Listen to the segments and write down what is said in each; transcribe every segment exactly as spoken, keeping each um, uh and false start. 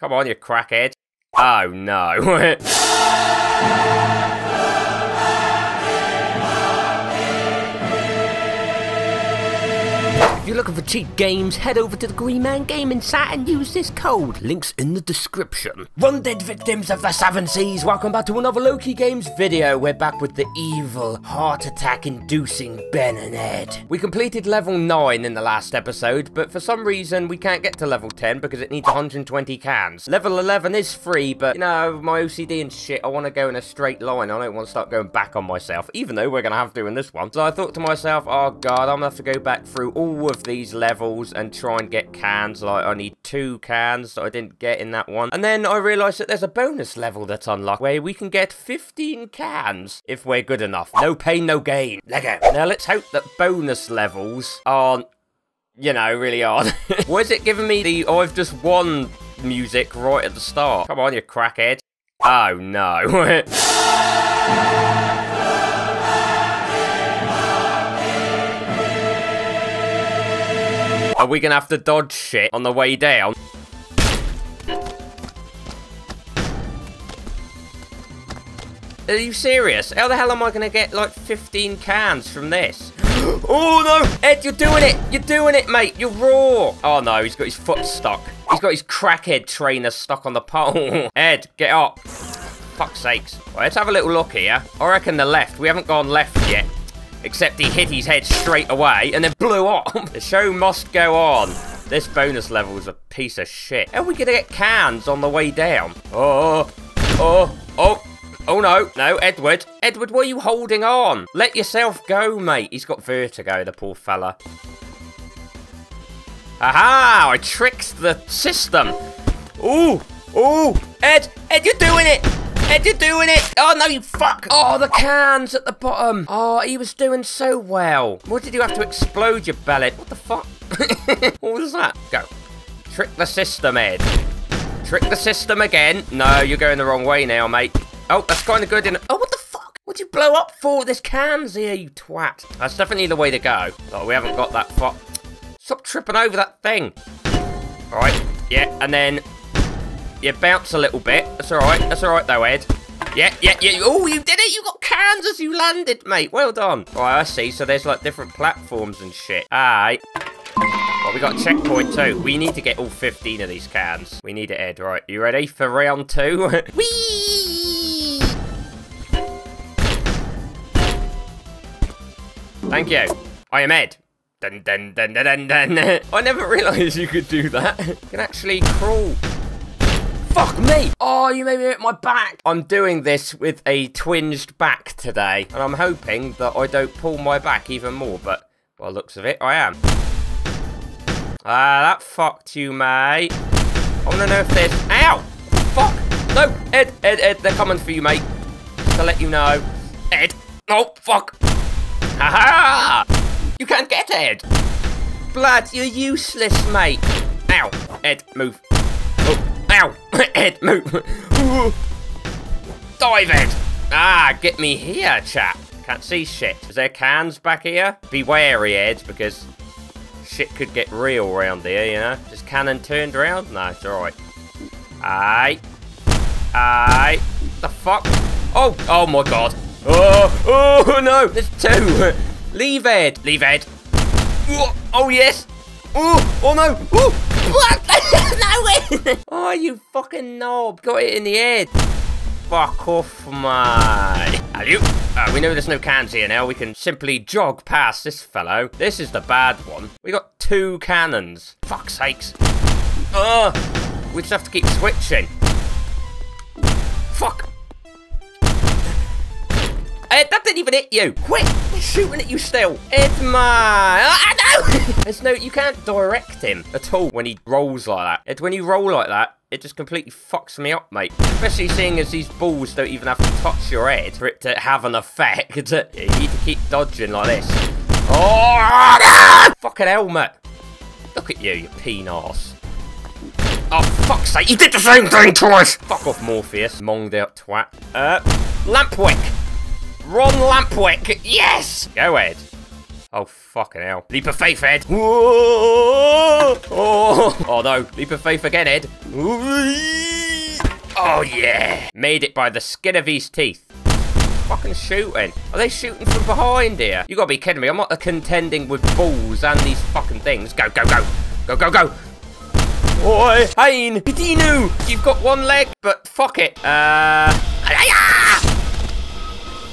Come on, you crackhead. Oh, no. If you're looking for cheap games, head over to the Green Man Gaming site and use this code. Link's in the description. Run dead victims of the Seven Seas. Welcome back to another Loki Games video. We're back with the evil, heart attack inducing Ben and Ed. We completed level nine in the last episode, but for some reason we can't get to level ten because it needs one hundred twenty cans. Level eleven is free, but you know, my O C D and shit, I want to go in a straight line. I don't want to start going back on myself, even though we're going to have to in this one. So I thought to myself, oh god, I'm going to have to go back through all of Of these levels and try and get cans. Like, I need two cans that I didn't get in that one. And then I realized that there's a bonus level that's unlocked where we can get fifteen cans if we're good enough. No pain, no gain. Lego. Now let's hope that bonus levels aren't, you know, really hard. Why is it giving me the oh, I've just won music right at the start? Come on, you crackhead. Oh no. Are we gonna have to dodge shit on the way down? Are you serious? How the hell am I gonna get like fifteen cans from this? Oh no! Ed, you're doing it! You're doing it, mate! You're raw! Oh no, he's got his foot stuck. He's got his crackhead trainer stuck on the pole. Ed, get up. Fuck's sakes. Right, let's have a little look here. I reckon the left. We haven't gone left yet. Except he hit his head straight away and then blew up. The show must go on. This bonus level is a piece of shit. How are we gonna get cans on the way down? Oh, oh, oh, oh no, no, Edward. Edward, what are you holding on? Let yourself go, mate. He's got vertigo, the poor fella. Aha, I tricked the system. Ooh, ooh, Ed, Ed, you're doing it. Ed, you're doing it! Oh, no, you fuck! Oh, the cans at the bottom. Oh, he was doing so well. What did you have to explode your belly? What the fuck? What was that? Go. Trick the system, Ed. Trick the system again. No, you're going the wrong way now, mate. Oh, that's kind of good in... Oh, what the fuck? What did you blow up for? There's cans here, you twat. That's definitely the way to go. Oh, we haven't got that fuck. Stop tripping over that thing. All right. Yeah, and then... You bounce a little bit. That's alright. That's alright though, Ed. Yeah, yeah, yeah. Oh, you did it. You got cans as you landed, mate. Well done. All right, I see. So there's like different platforms and shit. All right. Well, we got a checkpoint too. We need to get all fifteen of these cans. We need it, Ed. Right. You ready for round two? Whee! Thank you. I am Ed. Dun, dun, dun, dun, dun, dun. I never realised you could do that. You can actually crawl. Fuck me! Oh, you made me hit my back! I'm doing this with a twinged back today, and I'm hoping that I don't pull my back even more, but by the looks of it, I am. Ah, that fucked you, mate. I wanna know if there's... Ow! Fuck! No! Ed, Ed, Ed, they're coming for you, mate. Just to let you know. Ed! Oh, fuck! Ha ha! You can't get Ed! Blood, you're useless, mate. Ow! Ed, move. Oh. Ow! Ed, move! Dive, Ed! Ah, get me here, chap. Can't see shit. Is there cans back here? Be wary, Ed, because shit could get real around here, you know? Just cannon turned around? No, it's alright. Aye. Aye. The fuck? Oh! Oh my god. Oh! Oh no! There's two! Leave, Ed! Leave, Ed! Oh yes! Oh! Oh no! Oh! No, oh, you fucking knob. Got it in the head. Fuck off, mate. Hello. Uh, we know there's no cans here now. We can simply jog past this fellow. This is the bad one. We got two cannons. Fuck's sakes. Oh, we just have to keep switching. Fuck. Ed, that didn't even hit you. Quick, they're shooting at you still. Ed, my... Oh, no! There's no... You can't direct him at all when he rolls like that. Ed, when you roll like that, it just completely fucks me up, mate. Especially seeing as these balls don't even have to touch your head for it to have an effect. Yeah, you need to keep dodging like this. Oh, no! Fucking helmet. Look at you, you peen arse. Oh, fuck's sake, you did the same thing twice. Fuck off, Morpheus. Monged out twat. Uh, Lampwick. Ron Lampwick, yes! Go, Ed. Oh, fucking hell. Leap of faith, Ed. Whoa! Oh. Oh, no. Leap of faith again, Ed. Oh, yeah. Made it by the skin of his teeth. Fucking shooting. Are they shooting from behind here? You gotta be kidding me. I'm not contending with balls and these fucking things. Go, go, go. Go, go, go. Oi. Hein. Pidinu. You've got one leg, but fuck it. Uh.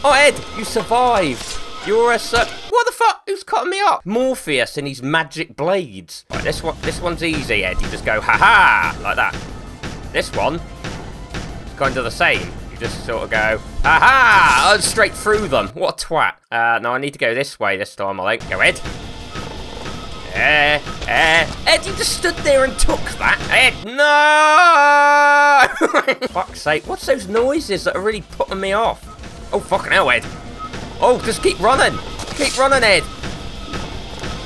Oh, Ed. You survived. You're a suck. What the fuck? Who's cutting me up? Morpheus and his magic blades. Right, this one, this one's easy, Ed. You just go, ha-ha, like that. This one is kind of the same. You just sort of go, ha-ha, straight through them. What a twat. Uh, no, I need to go this way this time, I think. Go, Ed. Eh, eh. Ed, you just stood there and took that. Ed, no! Fuck's sake, what's those noises that are really putting me off? Oh, fucking hell, Ed. Oh, just keep running. Keep running, Ed.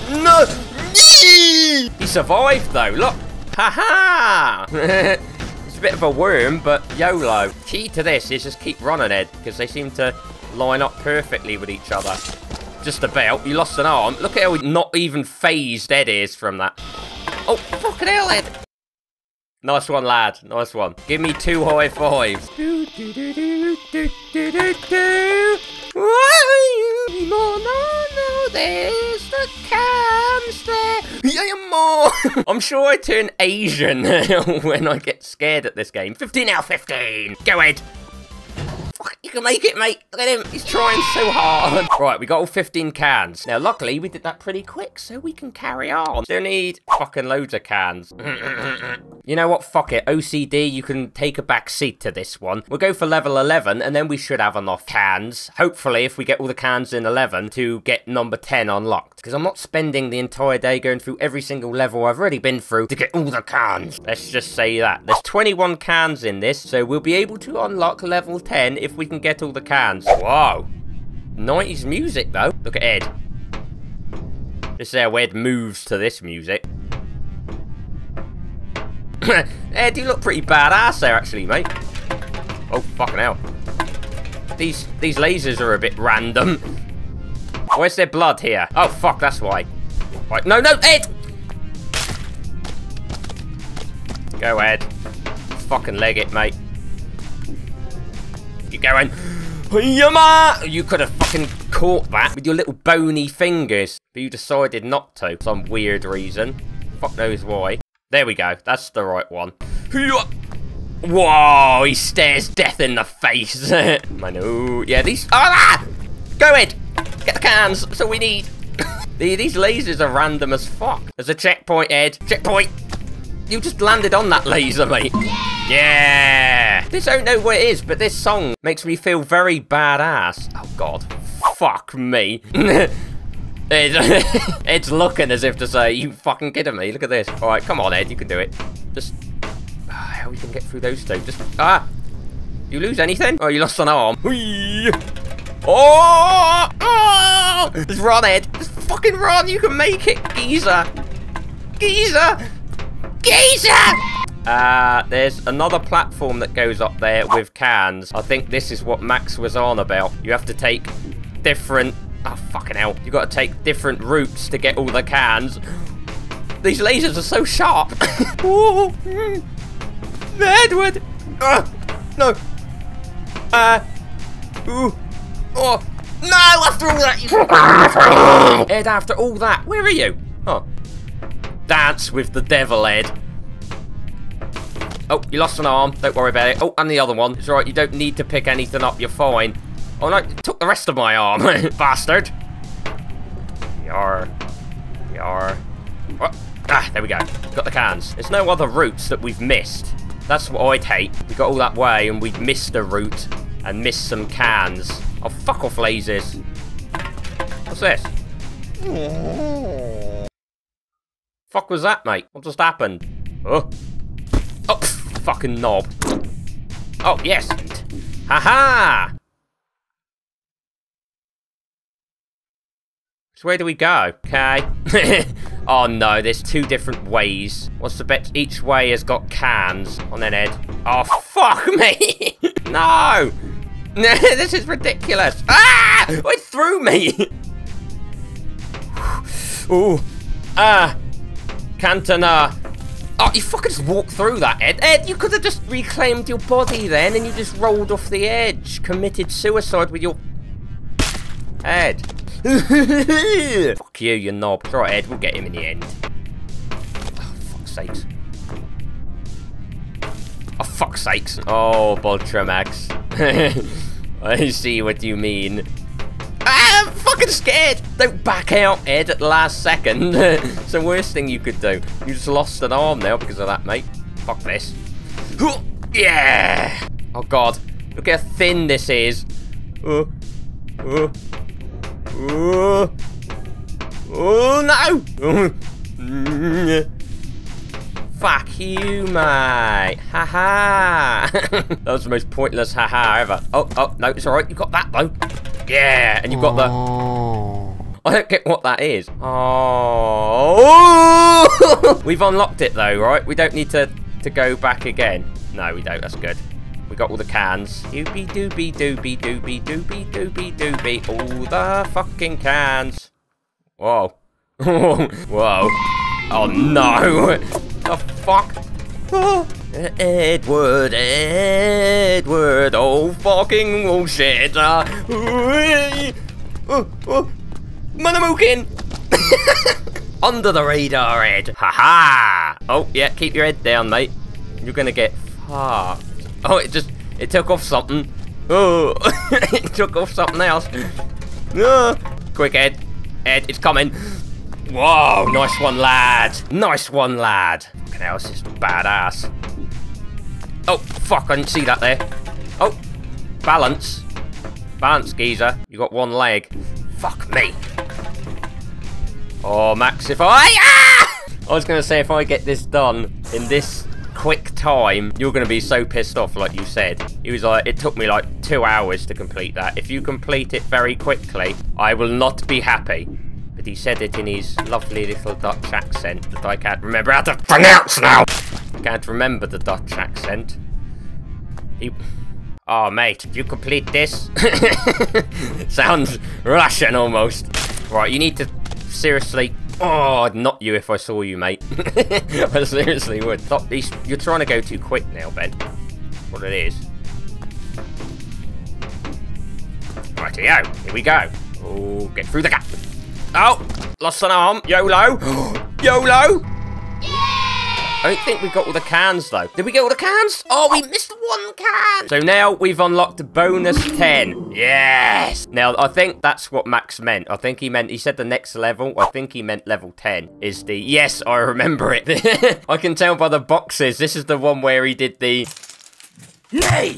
No. He survived, though. Look. Ha-ha. It's a bit of a worm, but YOLO. Key to this is just keep running, Ed, because they seem to line up perfectly with each other. Just about. You lost an arm. Look at how not even phased Ed is from that. Oh, fucking hell, Ed. Nice one, lad. Nice one. Give me two high fives. Do, do, do, do, do, do, do, do. No, no, no, there's the cams there. Yeah, more. I'm sure I turn Asian when I get scared at this game. fifteen out of fifteen. Go, Ed. Fuck, you can make it, mate. Look at him. He's trying so hard. Right, we got all fifteen cans. Now, luckily, we did that pretty quick, so we can carry on. Still need fucking loads of cans. You know what? Fuck it. O C D, you can take a back seat to this one. We'll go for level eleven, and then we should have enough cans. Hopefully, if we get all the cans in eleven, to get number ten unlocked. Because I'm not spending the entire day going through every single level I've already been through to get all the cans. Let's just say that. There's twenty-one cans in this, so we'll be able to unlock level ten if we can get all the cans. Wow. nineties music, though. Look at Ed. This is how Ed moves to this music. Ed, you look pretty badass there, actually, mate. Oh, fucking hell. These these lasers are a bit random. Where's their blood here? Oh, fuck, that's why. Right, no, no, Ed! Go, Ed. Fucking leg it, mate. Keep going. You could have fucking caught that with your little bony fingers, but you decided not to for some weird reason. Fuck knows why. There we go. That's the right one. Whoa, he stares death in the face. I know. Yeah, these... Oh, ah! Go, Ed. Get the cans. That's all we need. These lasers are random as fuck. There's a checkpoint, Ed. Checkpoint. You just landed on that laser, mate. Yeah. Yeah. They don't know what it is, but this song makes me feel very badass. Oh, God. Fuck me. Ed, Ed's looking as if to say, you fucking kidding me? Look at this. All right, come on, Ed, you can do it. Just, oh, how we can get through those two? Just, ah, you lose anything? Oh, you lost an arm. Whee! Oh, oh! Just run, Ed. Just fucking run. You can make it, geezer, geezer, geezer. Uh, there's another platform that goes up there with cans. I think this is what Max was on about. You have to take different. Oh, fucking hell. You've got to take different routes to get all the cans. These lasers are so sharp. Ooh. Edward. Uh, no. Uh. Ooh. Oh. No, after all that. Ed, after all that. Where are you? Oh. Dance with the devil, Ed. Oh, you lost an arm. Don't worry about it. Oh, and the other one. It's all right. You don't need to pick anything up. You're fine. Oh no, it took the rest of my arm, bastard. Yar. Yar. Oh, ah, there we go. Got the cans. There's no other routes that we've missed. That's what I'd hate. We got all that way and we missed a route and missed some cans. Oh, fuck off, lasers. What's this? Fuck was that, mate? What just happened? Oh. Oh, fucking knob. Oh, yes. Ha-ha! So where do we go? Okay. Oh no, there's two different ways. What's the bet? Each way has got cans. On then, Ed. Oh, fuck me! No! This is ridiculous. Ah! It threw me! Ooh. Ah. Cantona. Oh, you fucking just walked through that, Ed. Ed, you could have just reclaimed your body then, and you just rolled off the edge. Committed suicide with your... Ed. Fuck you, you knob. It's alright, Ed. We'll get him in the end. Oh, fuck's sakes. Oh, fuck's sakes. Oh, Boltramax. I see what you mean. I'm fucking scared. Don't back out, Ed, at the last second. It's the worst thing you could do. You just lost an arm now because of that, mate. Fuck this. Yeah. Oh, God. Look how thin this is. Oh, oh, oh, oh no. Fuck you, mate. Ha ha. That was the most pointless ha ha ever. Oh, oh, no, it's all right. You got that, though. Yeah, and you've got the... Oh. I don't get what that is. Oh. We've unlocked it, though, right? We don't need to, to go back again. No, we don't. That's good. We got all the cans. Doobie, doobie, doobie, doobie, doobie, doobie, doobie. All the fucking cans. Whoa. Whoa. Oh, no. The fuck? Oh. Edward, Edward, oh fucking oh shit. Uh, oh, oh. Manamukin! Under the radar, Ed. Haha! -ha. Oh, yeah, keep your head down, mate. You're gonna get fucked. Oh, it just, it took off something. Oh, it took off something else. Oh. Quick, Ed. Ed, it's coming. Whoa, nice one, lad. Nice one, lad. Fucking hell, this is badass. Oh, fuck, I didn't see that there. Oh, balance. Balance, geezer. You got one leg. Fuck me. Oh, Max, if I... Ah! I was going to say, if I get this done in this quick time, you're going to be so pissed off, like you said. He was like, it took me like two hours to complete that. If you complete it very quickly, I will not be happy. But he said it in his lovely little Dutch accent that I can't remember how to pronounce now. Can't remember the Dutch accent. He... Oh, mate, you complete this? Sounds Russian almost. Right, you need to seriously... Oh, I'd not you if I saw you, mate. I seriously would. Stop these... You're trying to go too quick now, Ben. What it is. Righty-o, here we go. Oh, get through the gap. Oh, lost an arm. YOLO. YOLO. I don't think we got all the cans, though. Did we get all the cans? Oh, we missed one can. So now we've unlocked a bonus ten. Yes. Now, I think that's what Max meant. I think he meant, he said the next level. I think he meant level ten is the, yes, I remember it. I can tell by the boxes. This is the one where he did the, nay.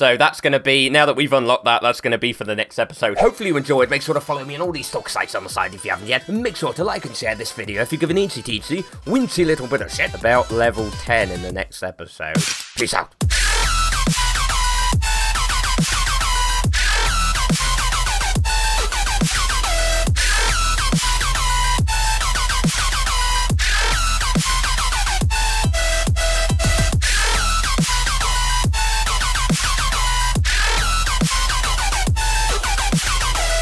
So that's going to be, now that we've unlocked that, that's going to be for the next episode. Hopefully you enjoyed. Make sure to follow me on all these stock sites on the side if you haven't yet. And make sure to like and share this video if you give an eensy teensy, wincy little bit of shit about level ten in the next episode. Peace out.